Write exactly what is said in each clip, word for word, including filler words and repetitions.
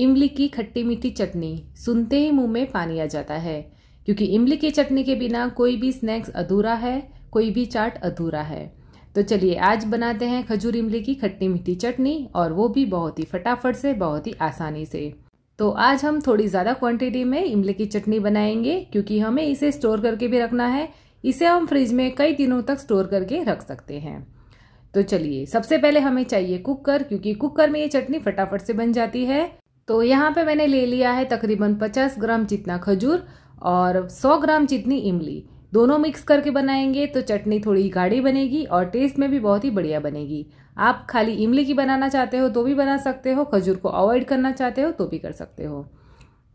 इमली की खट्टी मीठी चटनी। सुनते ही मुंह में पानी आ जाता है, क्योंकि इमली की चटनी के बिना कोई भी स्नैक्स अधूरा है, कोई भी चाट अधूरा है। तो चलिए आज बनाते हैं खजूर इमली की खट्टी मीठी चटनी, और वो भी बहुत ही फटाफट से, बहुत ही आसानी से। तो आज हम थोड़ी ज़्यादा क्वांटिटी में इमली की चटनी बनाएंगे, क्योंकि हमें इसे स्टोर करके भी रखना है। इसे हम फ्रिज में कई दिनों तक स्टोर करके रख सकते हैं। तो चलिए, सबसे पहले हमें चाहिए कुकर, क्योंकि कुकर में ये चटनी फटाफट से बन जाती है। तो यहाँ पे मैंने ले लिया है तकरीबन पचास ग्राम जितना खजूर और सौ ग्राम जितनी इमली, दोनों मिक्स करके बनाएंगे। तो चटनी थोड़ी गाढ़ी बनेगी और टेस्ट में भी बहुत ही बढ़िया बनेगी। आप खाली इमली की बनाना चाहते हो तो भी बना सकते हो, खजूर को अवॉइड करना चाहते हो तो भी कर सकते हो।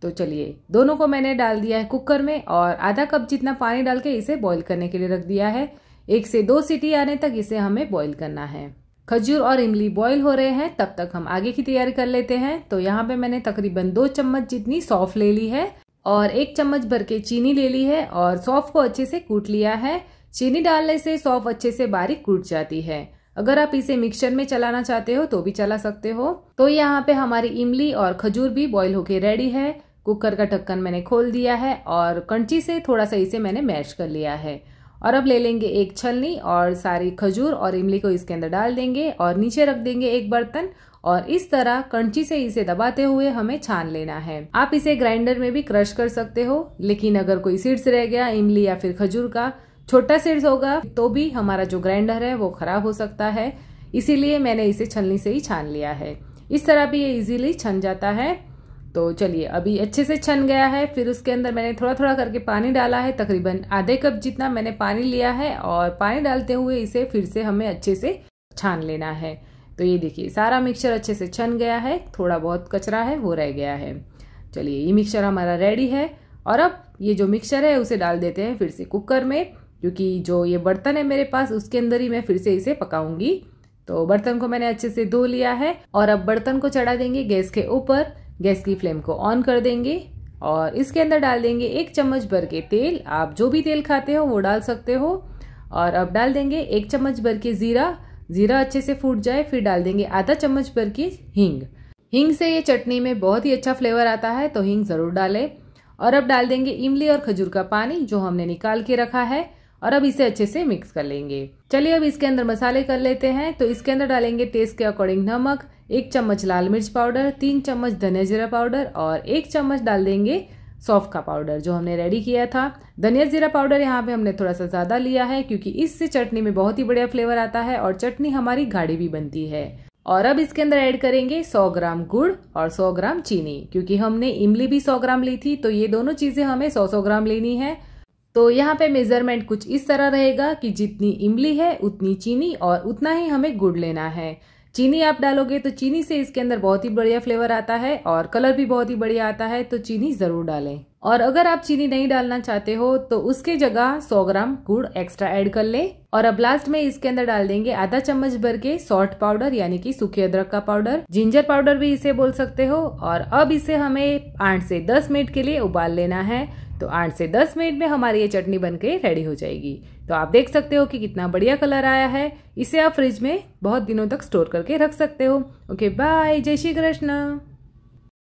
तो चलिए, दोनों को मैंने डाल दिया है कुकर में और आधा कप जितना पानी डाल के इसे बॉईल करने के लिए रख दिया है। एक से दो सीटी आने तक इसे हमें बॉईल करना है। खजूर और इमली बॉईल हो रहे हैं, तब तक हम आगे की तैयारी कर लेते हैं। तो यहाँ पे मैंने तकरीबन दो चम्मच जितनी सौंफ ले ली है और एक चम्मच भर के चीनी ले ली है और सौंफ को अच्छे से कूट लिया है। चीनी डालने से सौंफ अच्छे से बारीक कूट जाती है। अगर आप इसे मिक्सर में चलाना चाहते हो तो भी चला सकते हो। तो यहाँ पे हमारी इमली और खजूर भी बॉईल होके रेडी है। कुकर का ढक्कन मैंने खोल दिया है और कंची से थोड़ा सा इसे मैंने मैश कर लिया है। और अब ले लेंगे एक छलनी और सारी खजूर और इमली को इसके अंदर डाल देंगे और नीचे रख देंगे एक बर्तन, और इस तरह कंची से इसे दबाते हुए हमें छान लेना है। आप इसे ग्राइंडर में भी क्रश कर सकते हो, लेकिन अगर कोई सीड्स रह गया इमली या फिर खजूर का, छोटा सीड्स होगा तो भी हमारा जो ग्राइंडर है वो खराब हो सकता है। इसीलिए मैंने इसे छलनी से ही छान लिया है। इस तरह भी ये इजीली छन जाता है। तो चलिए, अभी अच्छे से छन गया है। फिर उसके अंदर मैंने थोड़ा थोड़ा करके पानी डाला है। तकरीबन आधे कप जितना मैंने पानी लिया है और पानी डालते हुए इसे फिर से हमें अच्छे से छान लेना है। तो ये देखिए, सारा मिक्सचर अच्छे से छन गया है। थोड़ा बहुत कचरा है वो रह गया है। चलिए, ये मिक्सचर हमारा रेडी है। और अब ये जो मिक्सचर है उसे डाल देते हैं फिर से कुकर में, क्योंकि जो ये बर्तन है मेरे पास उसके अंदर ही मैं फिर से इसे पकाऊंगी। तो बर्तन को मैंने अच्छे से धो लिया है और अब बर्तन को चढ़ा देंगे गैस के ऊपर। गैस की फ्लेम को ऑन कर देंगे और इसके अंदर डाल देंगे एक चम्मच भर के तेल। आप जो भी तेल खाते हो वो डाल सकते हो। और अब डाल देंगे एक चम्मच भर के जीरा। जीरा अच्छे से फूट जाए फिर डाल देंगे आधा चम्मच भर की हींग। हींग से ये चटनी में बहुत ही अच्छा फ्लेवर आता है, तो हींग ज़रूर डालें। और अब डाल देंगे इमली और खजूर का पानी जो हमने निकाल के रखा है, और अब इसे अच्छे से मिक्स कर लेंगे। चलिए, अब इसके अंदर मसाले कर लेते हैं। तो इसके अंदर डालेंगे टेस्ट के अकॉर्डिंग नमक, एक चम्मच लाल मिर्च पाउडर, तीन चम्मच धनिया जीरा पाउडर और एक चम्मच डाल देंगे सौंफ का पाउडर जो हमने रेडी किया था। धनिया जीरा पाउडर यहाँ पे हमने थोड़ा सा ज़्यादा लिया है, क्योंकि इससे चटनी में बहुत ही बढ़िया फ्लेवर आता है और चटनी हमारी गाढ़ी भी बनती है। और अब इसके अंदर ऐड करेंगे सौ ग्राम गुड़ और सौ ग्राम चीनी, क्योंकि हमने इमली भी सौ ग्राम ली थी। तो ये दोनों चीज़ें हमें सौ सौ ग्राम लेनी है। तो यहाँ पे मेजरमेंट कुछ इस तरह रहेगा कि जितनी इमली है उतनी चीनी और उतना ही हमें गुड़ लेना है। चीनी आप डालोगे तो चीनी से इसके अंदर बहुत ही बढ़िया फ्लेवर आता है और कलर भी बहुत ही बढ़िया आता है, तो चीनी ज़रूर डालें। और अगर आप चीनी नहीं डालना चाहते हो तो उसके जगह सौ ग्राम गुड़ एक्स्ट्रा ऐड कर लें। और अब लास्ट में इसके अंदर डाल देंगे आधा चम्मच भर के सॉल्ट पाउडर, यानी कि सूखे अदरक का पाउडर, जिंजर पाउडर भी इसे बोल सकते हो। और अब इसे हमें आठ से दस मिनट के लिए उबाल लेना है। तो आठ से दस मिनट में हमारी ये चटनी बनके रेडी हो जाएगी। तो आप देख सकते हो कि कितना बढ़िया कलर आया है। इसे आप फ्रिज में बहुत दिनों तक स्टोर करके रख सकते हो। Okay, bye. जय श्री कृष्ण।